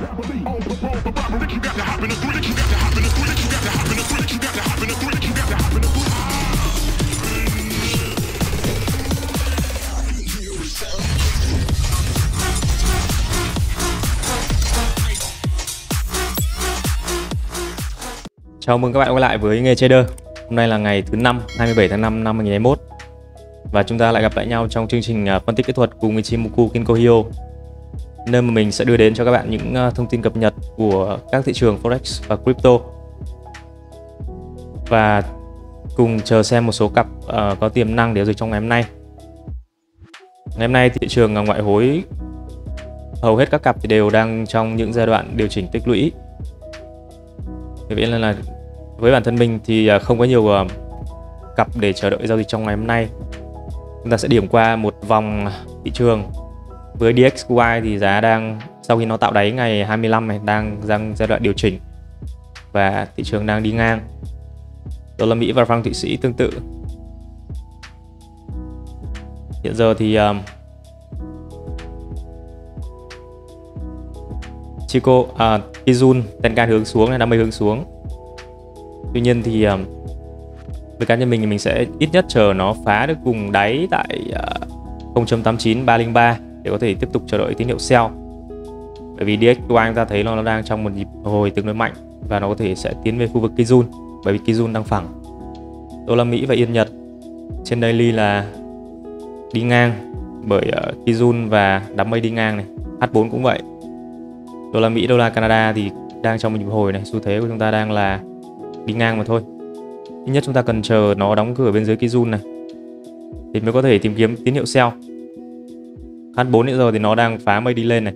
Chào mừng các bạn quay lại với Nghề Trader. Hôm nay là ngày thứ 5, 27 tháng 5 năm 2021. Và chúng ta lại gặp lại nhau trong chương trình phân tích kỹ thuật cùng Ichimoku Kinko Hyo, nơi mà mình sẽ đưa đến cho các bạn những thông tin cập nhật của các thị trường Forex và Crypto. Và cùng chờ xem một số cặp có tiềm năng để giao dịch trong ngày hôm nay. Ngày hôm nay thị trường ngoại hối, hầu hết các cặp thì đều đang trong những giai đoạn điều chỉnh tích lũy. Vì vậy là với bản thân mình thì không có nhiều cặp để chờ đợi giao dịch trong ngày hôm nay. Chúng ta sẽ điểm qua một vòng thị trường. Với DXY thì giá đang, sau khi nó tạo đáy ngày 25 này, đang giai đoạn điều chỉnh và thị trường đang đi ngang. Đô la Mỹ và franc Thụy Sĩ tương tự. Hiện giờ thì Chikou, Kijun, Tenkan hướng xuống này, 50 hướng xuống. Tuy nhiên thì với cá nhân mình thì mình sẽ ít nhất chờ nó phá được vùng đáy tại 0.89303 để có thể tiếp tục chờ đợi tín hiệu sell. Bởi vì DXY chúng ta thấy nó đang trong một nhịp hồi tương đối mạnh và nó có thể sẽ tiến về khu vực Kijun, bởi vì Kijun đang phẳng. Đô la Mỹ và Yên Nhật trên daily là đi ngang bởi Kijun và đám mây đi ngang này, H4 cũng vậy. Đô la Mỹ, đô la Canada thì đang trong một nhịp hồi này, xu thế của chúng ta đang là đi ngang mà thôi. Ít nhất chúng ta cần chờ nó đóng cửa bên dưới Kijun này thì mới có thể tìm kiếm tín hiệu sell. H4 hiện giờ thì nó đang phá mây đi lên này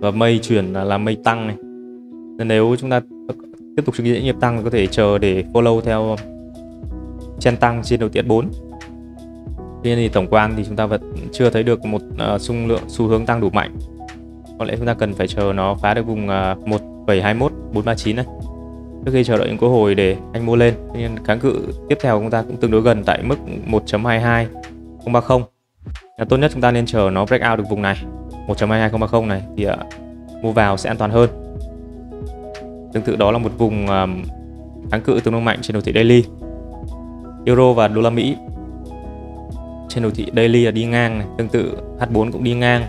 và mây chuyển là mây tăng này, nên nếu chúng ta tiếp tục chứng kiến nhịp tăng thì có thể chờ để follow theo chen tăng trên đầu tiết 4. Tuy nhiên thì tổng quan thì chúng ta vẫn chưa thấy được một xu hướng tăng đủ mạnh. Có lẽ chúng ta cần phải chờ nó phá được vùng 1.21439 này trước khi chờ đợi những cơ hội để anh mua lên. Tuy nhiên kháng cự tiếp theo của chúng ta cũng tương đối gần tại mức 1.22030. Tốt nhất chúng ta nên chờ nó break out được vùng này 1.22030 này thì mua vào sẽ an toàn hơn. Tương tự đó là một vùng kháng cự tương đối mạnh trên đồ thị daily. Euro và đô la Mỹ trên đồ thị daily là đi ngang này, tương tự H4 cũng đi ngang.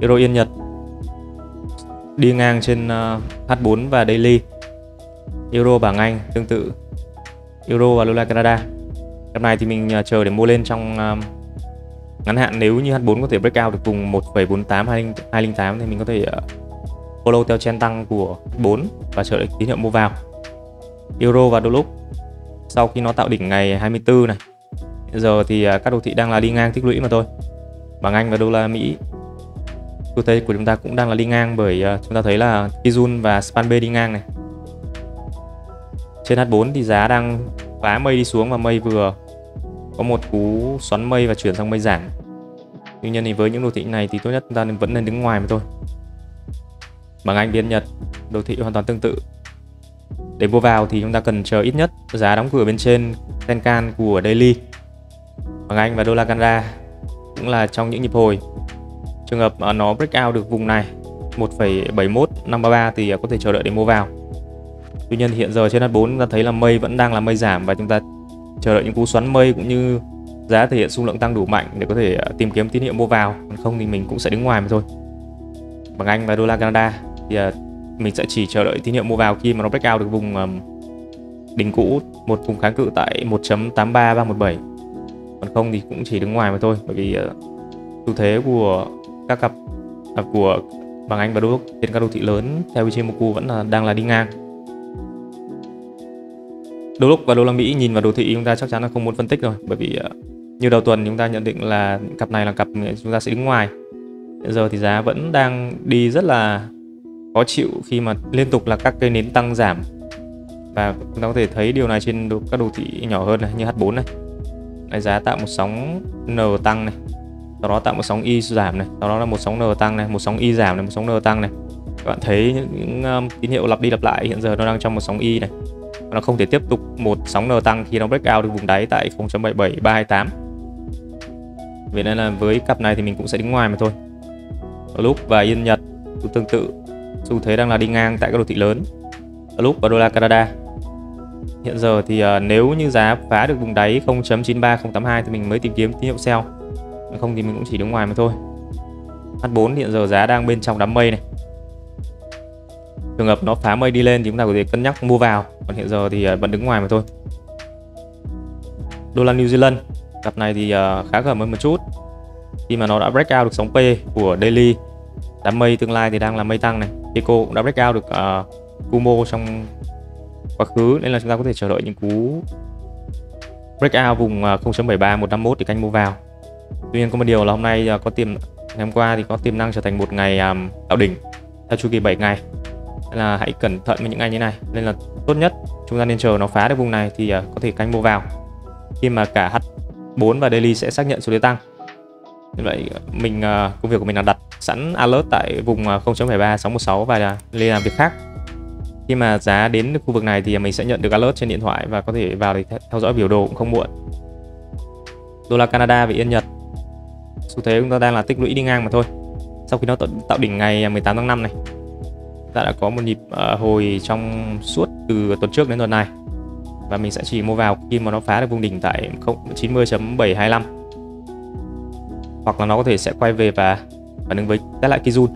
Euro Yên Nhật đi ngang trên H4 và daily. Euro bảng Anh tương tự. Euro và đô la Canada. Cặp này thì mình chờ để mua lên trong ngắn hạn. Nếu như H4 có thể break out được vùng 1.48208 thì mình có thể follow theo trend tăng của H4 và chờ đợi tín hiệu mua vào. Euro và đô la sau khi nó tạo đỉnh ngày 24 này. Bây giờ thì các đồ thị đang là đi ngang tích lũy mà thôi. Bảng Anh và đô la Mỹ xu thế của chúng ta cũng đang là đi ngang bởi chúng ta thấy là Kijun và Span B đi ngang này. Trên H4 thì giá đang phá mây đi xuống và mây vừa có một cú xoắn mây và chuyển sang mây giảm. Tuy nhiên thì với những đồ thị này thì tốt nhất chúng ta vẫn nên đứng ngoài mà thôi. Bảng Anh biến Nhật đồ thị hoàn toàn tương tự. Để mua vào thì chúng ta cần chờ ít nhất giá đóng cửa bên trên Tenkan của daily. Bảng Anh và đô la Canada cũng là trong những nhịp hồi. Trường hợp nó break out được vùng này 1.71533 thì có thể chờ đợi để mua vào. Tuy nhiên hiện giờ trên H4 chúng ta thấy là mây vẫn đang là mây giảm và chúng ta chờ đợi những cú xoắn mây cũng như giá thể hiện xung lượng tăng đủ mạnh để có thể tìm kiếm tín hiệu mua vào. Còn không thì mình cũng sẽ đứng ngoài mà thôi. Bảng Anh và đô la Canada thì mình sẽ chỉ chờ đợi tín hiệu mua vào khi mà nó break out được vùng đỉnh cũ, một vùng kháng cự tại 1.83317. Còn không thì cũng chỉ đứng ngoài mà thôi, bởi vì xu thế của các cặp của bảng Anh và đô trên các đô thị lớn theo Ichimoku vẫn là đang là đi ngang. Đôi lúc và đô la Mỹ nhìn vào đồ thị chúng ta chắc chắn là không muốn phân tích rồi, bởi vì như đầu tuần chúng ta nhận định là cặp này là cặp chúng ta sẽ đứng ngoài. Hiện giờ thì giá vẫn đang đi rất là khó chịu khi mà liên tục là các cây nến tăng giảm, và chúng ta có thể thấy điều này trên các đồ thị nhỏ hơn này, như H4 này. Đấy, giá tạo một sóng N tăng này, sau đó tạo một sóng Y giảm này, sau đó là một sóng N tăng này, một sóng Y giảm này, một sóng N tăng này. Các bạn thấy những tín hiệu lặp đi lặp lại. Hiện giờ nó đang trong một sóng Y này. Nó không thể tiếp tục một sóng N tăng khi nó break out được vùng đáy tại 0.77328. Vậy nên là với cặp này thì mình cũng sẽ đứng ngoài mà thôi. Đôi lúc và Yên Nhật cũng tương tự, xu thế đang là đi ngang tại các đô thị lớn, Loup và đô la Canada. Hiện giờ thì nếu như giá phá được vùng đáy 0.93082 thì mình mới tìm kiếm tín hiệu sell, không thì mình cũng chỉ đứng ngoài mà thôi. H4 hiện giờ giá đang bên trong đám mây này. Trường hợp nó phá mây đi lên thì chúng ta có thể cân nhắc mua vào, còn hiện giờ thì vẫn đứng ngoài mà thôi. Đô la New Zealand, cặp này thì khá gần hơn một chút, khi mà nó đã break out được sóng P của daily. Đám mây tương lai thì đang là mây tăng này. Chikou cũng đã break out được Kumo trong quá khứ, nên là chúng ta có thể chờ đợi những cú break out vùng 0.73151 để canh mua vào. Tuy nhiên có một điều là hôm nay có ngày hôm qua thì có tiềm năng trở thành một ngày tạo đỉnh theo chu kỳ 7 ngày. Nên là hãy cẩn thận với những ngày như này, nên là tốt nhất chúng ta nên chờ nó phá được vùng này thì có thể canh mua vào, khi mà cả H4 và daily sẽ xác nhận xu thế tăng. Như vậy mình công việc của mình là đặt sẵn alert tại vùng 0.73616 và đi làm việc khác. Khi mà giá đến được khu vực này thì mình sẽ nhận được alert trên điện thoại và có thể vào để theo dõi biểu đồ cũng không muộn. Đô la Canada và Yên Nhật, xu thế chúng ta đang là tích lũy đi ngang mà thôi. Sau khi nó tạo đỉnh ngày 18 tháng 5 này, ta đã có một nhịp hồi trong suốt từ tuần trước đến tuần này, và mình sẽ chỉ mua vào khi mà nó phá được vùng đỉnh tại 0.90.725, hoặc là nó có thể sẽ quay về và phản ứng với test lại Kijun.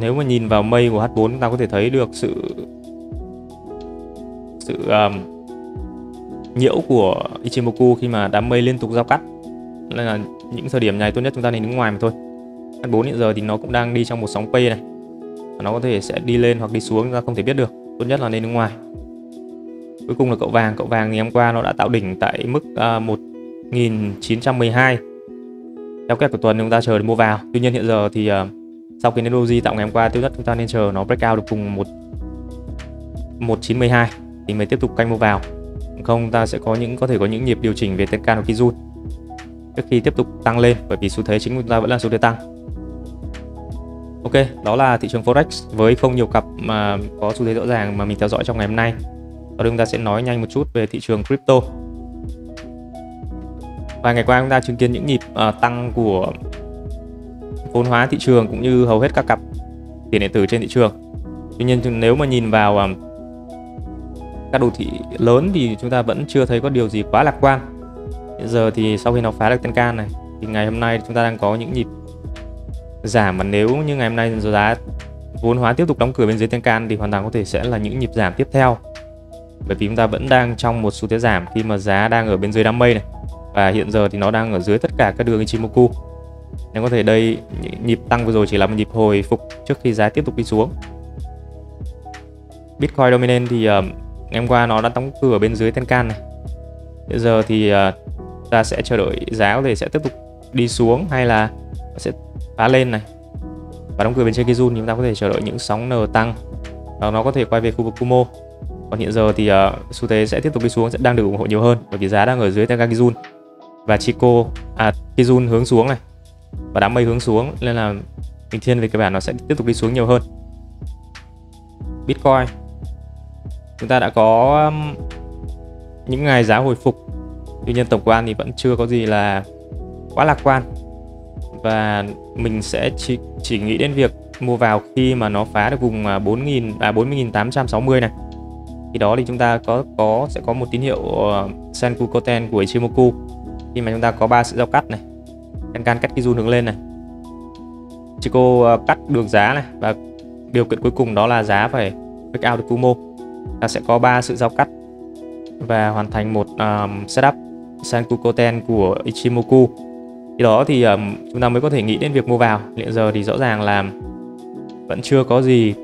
Nếu mà nhìn vào mây của H4 chúng ta có thể thấy được sự nhiễu của Ichimoku khi mà đám mây liên tục giao cắt, nên là những thời điểm này tốt nhất chúng ta nên đứng ngoài mà thôi. H4 hiện giờ thì nó cũng đang đi trong một sóng P này, và nó có thể sẽ đi lên hoặc đi xuống, chúng ta không thể biết được, tốt nhất là nên đứng ngoài. Cuối cùng là cậu vàng. Cậu vàng thì hôm qua nó đã tạo đỉnh tại mức 1912. Theo kép của tuần chúng ta chờ để mua vào. Tuy nhiên hiện giờ thì sau khi nến doji tạo ngày hôm qua, tốt nhất chúng ta nên chờ nó breakout được vùng 1912 thì mới tiếp tục canh mua vào. Không ta sẽ có thể có những nhịp điều chỉnh về Tenkan và Kijun trước khi tiếp tục tăng lên, bởi vì xu thế chính của chúng ta vẫn là xu thế tăng. Ok, đó là thị trường Forex với không nhiều cặp mà có xu thế rõ ràng mà mình theo dõi trong ngày hôm nay. Sau đó chúng ta sẽ nói nhanh một chút về thị trường crypto. Vài ngày qua chúng ta chứng kiến những nhịp tăng của vốn hóa thị trường cũng như hầu hết các cặp tiền điện tử trên thị trường. Tuy nhiên nếu mà nhìn vào các đô thị lớn thì chúng ta vẫn chưa thấy có điều gì quá lạc quan. Hiện giờ thì sau khi nó phá được Tenkan này thì ngày hôm nay chúng ta đang có những nhịp giảm, mà nếu như ngày hôm nay giá vốn hóa tiếp tục đóng cửa bên dưới Tenkan thì hoàn toàn có thể sẽ là những nhịp giảm tiếp theo, bởi vì chúng ta vẫn đang trong một xu thế giảm khi mà giá đang ở bên dưới đám mây này, và hiện giờ thì nó đang ở dưới tất cả các đường Ichimoku. Nên có thể đây nhịp tăng vừa rồi chỉ là một nhịp hồi phục trước khi giá tiếp tục đi xuống. Bitcoin Dominance thì ngày hôm qua nó đã đóng cửa bên dưới Tenkan này. Hiện giờ thì ta sẽ chờ đợi giá có thể sẽ tiếp tục đi xuống hay là sẽ phá lên này và đóng cửa bên trên Kijun, thì chúng ta có thể chờ đợi những sóng N tăng, nó có thể quay về khu vực Kumo. Còn hiện giờ thì xu thế sẽ tiếp tục đi xuống sẽ đang được ủng hộ nhiều hơn, bởi vì giá đang ở dưới Tenkan Kijun và Kijun hướng xuống này và đám mây hướng xuống, nên là mình thiên về cơ bản nó sẽ tiếp tục đi xuống nhiều hơn. Bitcoin chúng ta đã có những ngày giá hồi phục, tuy nhiên tổng quan thì vẫn chưa có gì là quá lạc quan, và mình sẽ chỉ nghĩ đến việc mua vào khi mà nó phá được vùng 40.860 này. Khi đó thì chúng ta sẽ có một tín hiệu Senkoukoten của Ichimoku, khi mà chúng ta có 3 sự giao cắt này, Tenkan cắt Kijun hướng lên này, Chikou cắt đường giá này, và điều kiện cuối cùng đó là giá phải break out được Kumo. Ta sẽ có 3 sự giao cắt và hoàn thành một setup Senkoukoten của Ichimoku. Khi đó thì chúng ta mới có thể nghĩ đến việc mua vào. Hiện giờ thì rõ ràng là vẫn chưa có gì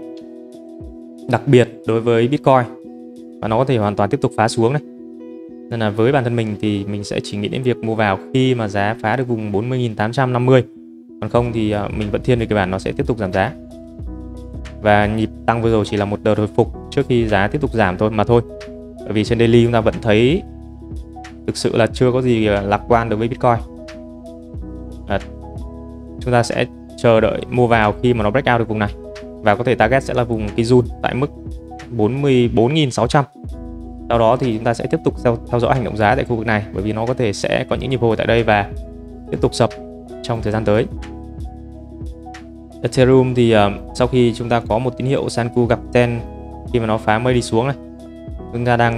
đặc biệt đối với Bitcoin, và nó có thể hoàn toàn tiếp tục phá xuống này. Nên là với bản thân mình thì mình sẽ chỉ nghĩ đến việc mua vào khi mà giá phá được vùng 40.850. Còn không thì mình vẫn thiên về cái bản nó sẽ tiếp tục giảm giá. Và nhịp tăng vừa rồi chỉ là một đợt hồi phục trước khi giá tiếp tục giảm thôi mà thôi. Bởi vì trên daily chúng ta vẫn thấy thực sự là chưa có gì lạc quan đối với Bitcoin. Chúng ta sẽ chờ đợi mua vào khi mà nó break out được vùng này, và có thể target sẽ là vùng Kijun tại mức 44.600. Sau đó thì chúng ta sẽ tiếp tục theo dõi hành động giá tại khu vực này, bởi vì nó có thể sẽ có những nhịp hồi tại đây và tiếp tục sập trong thời gian tới. Ethereum thì sau khi chúng ta có một tín hiệu Senkoukoten khi mà nó phá mây đi xuống này, chúng ta đã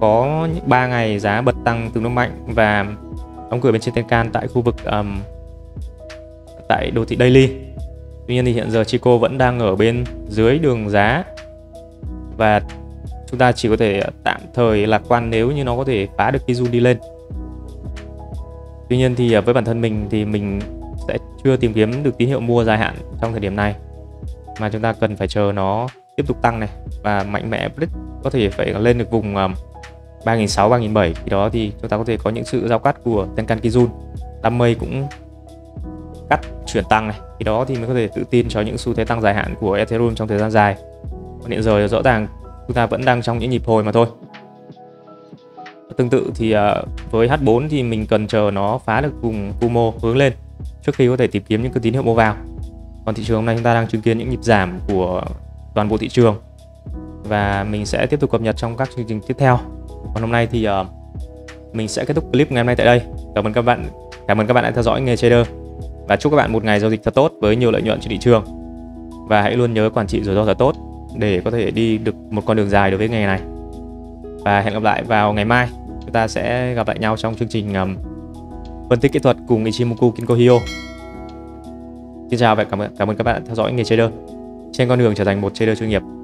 có 3 ngày giá bật tăng tương đối mạnh và đóng cửa bên trên Tenkan tại khu vực tại đồ thị daily. Tuy nhiên thì hiện giờ Chikou vẫn đang ở bên dưới đường giá và chúng ta chỉ có thể tạm thời lạc quan nếu như nó có thể phá được Kijun đi lên. Tuy nhiên thì với bản thân mình thì mình sẽ chưa tìm kiếm được tín hiệu mua dài hạn trong thời điểm này, mà chúng ta cần phải chờ nó tiếp tục tăng này và mạnh mẽ, có thể phải lên được vùng 3.600-3.700, khi đó thì chúng ta có thể có những sự giao cắt của Tenkan Kijun, đám mây cũng cắt chuyển tăng này, khi đó thì mới có thể tự tin cho những xu thế tăng dài hạn của Ethereum trong thời gian dài. Còn hiện giờ rõ ràng chúng ta vẫn đang trong những nhịp hồi mà thôi. Tương tự thì với H4 thì mình cần chờ nó phá được vùng Kumo hướng lên trước khi có thể tìm kiếm những cái tín hiệu mua vào. Còn thị trường hôm nay chúng ta đang chứng kiến những nhịp giảm của toàn bộ thị trường và mình sẽ tiếp tục cập nhật trong các chương trình tiếp theo. Còn hôm nay thì mình sẽ kết thúc clip ngày hôm nay tại đây. Cảm ơn các bạn đã theo dõi Nghề Trader và chúc các bạn một ngày giao dịch thật tốt với nhiều lợi nhuận trên thị trường, và hãy luôn nhớ quản trị rủi ro thật tốt để có thể đi được một con đường dài đối với nghề này. Và hẹn gặp lại vào ngày mai, chúng ta sẽ gặp lại nhau trong chương trình phân tích kỹ thuật cùng Ichimoku Kinko Hyo. Xin chào và cảm ơn các bạn đã theo dõi Nghề Trader trên con đường trở thành một trader chuyên nghiệp.